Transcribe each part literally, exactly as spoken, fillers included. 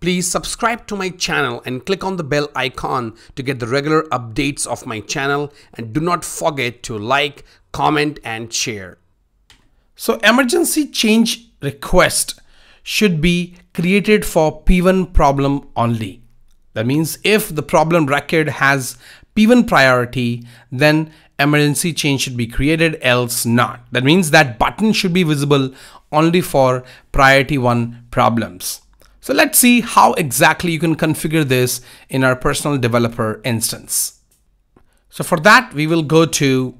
Please subscribe to my channel and click on the bell icon to get the regular updates of my channel, and do not forget to like, comment and share. So emergency change request should be created for P one problem only. That means if the problem record has P one priority, then emergency change should be created, else not. That means that button should be visible only for priority one problems. So let's see how exactly you can configure this in our personal developer instance. So for that, we will go to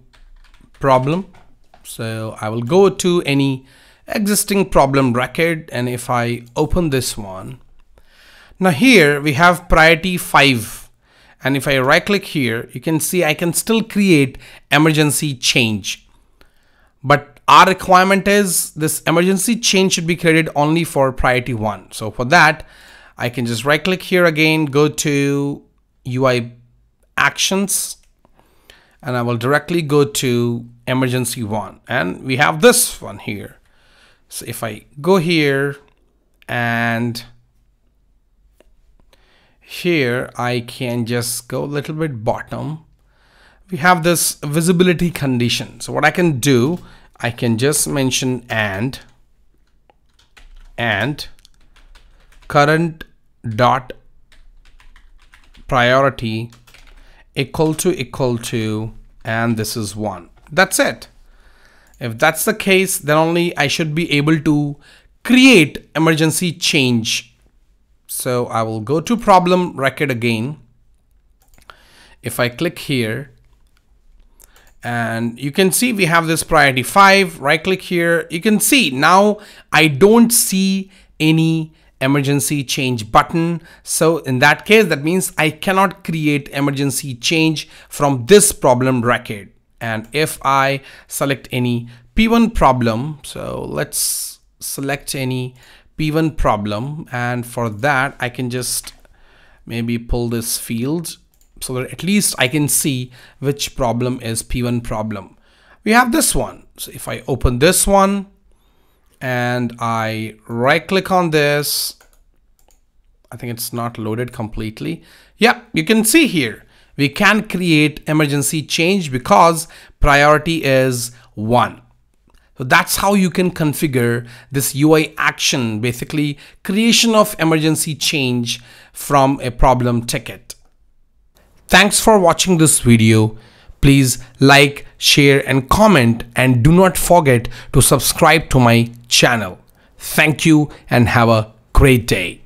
problem. So I will go to any existing problem record, and if I open this one, now here we have priority five, and if I right click here, you can see I can still create emergency change, but our requirement is this emergency change should be created only for priority one. So for that, I can just right click here again, go to U I actions, and I will directly go to emergency one, and we have this one here. So if I go here and here, I can just go a little bit bottom. We have this visibility condition. So what I can do, I can just mention and and current dot priority equal to equal to, and this is one. That's it. If that's the case, then only I should be able to create emergency change. So I will go to problem record again. If I click here, and you can see we have this priority five, right click here. You can see now I don't see any emergency change button. So in that case, that means I cannot create emergency change from this problem record. And if I select any P one problem, so let's select any P one problem. And for that, I can just maybe pull this field, so that at least I can see which problem is P one problem. We have this one. So if I open this one and I right click on this, I think it's not loaded completely. Yeah, you can see here, we can create emergency change because priority is one. So that's how you can configure this U I action, basically creation of emergency change from a problem ticket. Thanks for watching this video. Please like, share, and comment, and do not forget to subscribe to my channel. Thank you and have a great day.